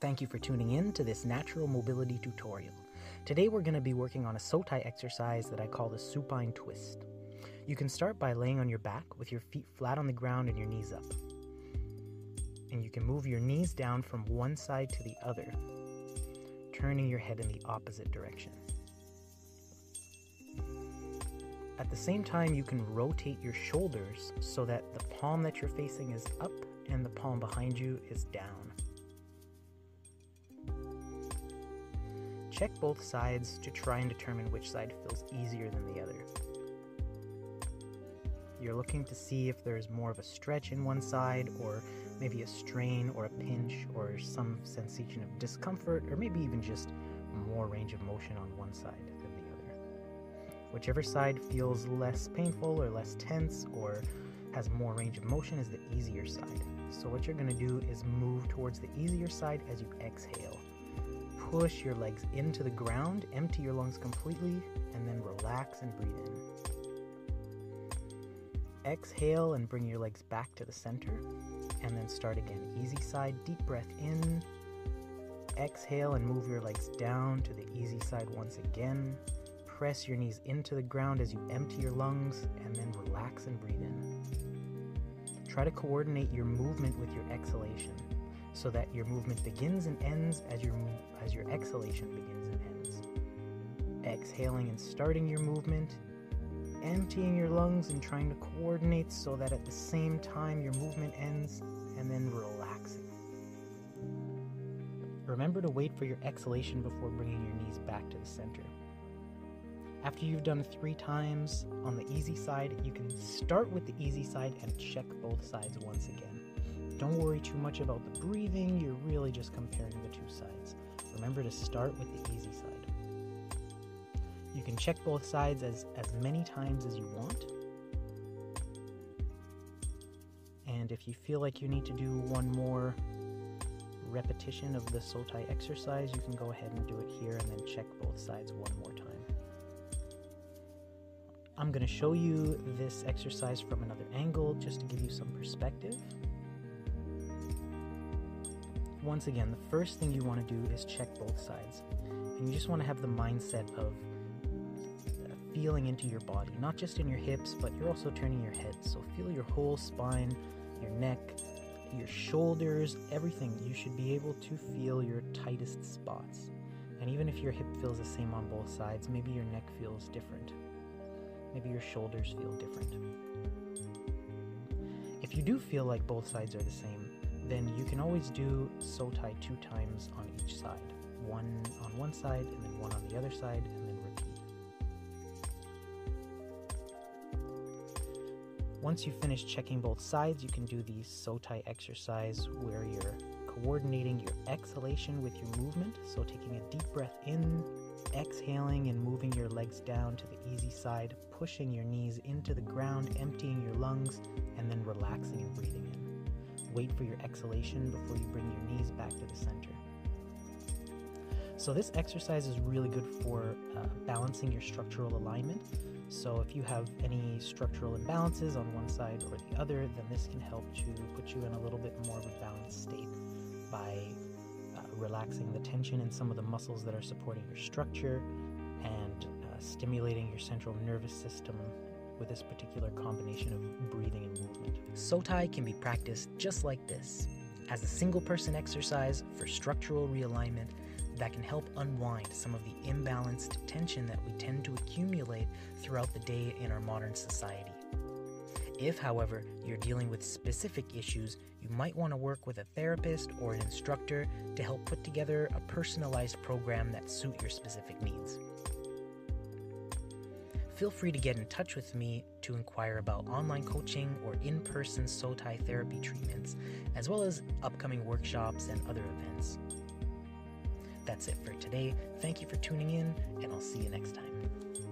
Thank you for tuning in to this Natural Mobility tutorial. Today we're going to be working on a Sotai exercise that I call the supine twist. You can start by laying on your back with your feet flat on the ground and your knees up. And you can move your knees down from one side to the other, turning your head in the opposite direction. At the same time, you can rotate your shoulders so that the palm that you're facing is up and the palm behind you is down. Check both sides to try and determine which side feels easier than the other. You're looking to see if there's more of a stretch in one side, or maybe a strain or a pinch, or some sensation of discomfort, or maybe even just more range of motion on one side than the other. Whichever side feels less painful or less tense or has more range of motion is the easier side. So what you're going to do is move towards the easier side as you exhale. Push your legs into the ground, empty your lungs completely, and then relax and breathe in. Exhale and bring your legs back to the center, and then start again. Easy side, deep breath in. Exhale and move your legs down to the easy side once again. Press your knees into the ground as you empty your lungs, and then relax and breathe in. Try to coordinate your movement with your exhalation, so that your movement begins and ends as your exhalation begins and ends. Exhaling and starting your movement, emptying your lungs and trying to coordinate so that at the same time your movement ends, and then relaxing. Remember to wait for your exhalation before bringing your knees back to the center. After you've done 3 times on the easy side, you can start with the easy side and check both sides once again. Don't worry too much about the breathing, you're really just comparing the 2 sides. Remember to start with the easy side. You can check both sides as many times as you want. And if you feel like you need to do one more repetition of the Sotai exercise, you can go ahead and do it here and then check both sides one more time. I'm going to show you this exercise from another angle just to give you some perspective. Once again, the first thing you want to do is check both sides, and you just want to have the mindset of feeling into your body, not just in your hips, but you're also turning your head, so feel your whole spine, your neck, your shoulders, everything. You should be able to feel your tightest spots, and even if your hip feels the same on both sides, maybe your neck feels different, maybe your shoulders feel different. If you do feel like both sides are the same, then you can always do Sotai 2 times on each side. 1 on one side, and then 1 on the other side, and then repeat. Once you finish checking both sides, you can do the Sotai exercise where you're coordinating your exhalation with your movement. So taking a deep breath in, exhaling and moving your legs down to the easy side, pushing your knees into the ground, emptying your lungs, and then relaxing and breathing in. Wait for your exhalation before you bring your knees back to the center. So this exercise is really good for balancing your structural alignment. So if you have any structural imbalances on one side or the other, then this can help to put you in a little bit more of a balanced state by relaxing the tension in some of the muscles that are supporting your structure and stimulating your central nervous system with this particular combination of breathing and movement. Sotai can be practiced just like this, as a single person exercise for structural realignment that can help unwind some of the imbalanced tension that we tend to accumulate throughout the day in our modern society. If, however, you're dealing with specific issues, you might want to work with a therapist or an instructor to help put together a personalized program that suits your specific needs. Feel free to get in touch with me to inquire about online coaching or in-person Sotai therapy treatments, as well as upcoming workshops and other events. That's it for today. Thank you for tuning in, and I'll see you next time.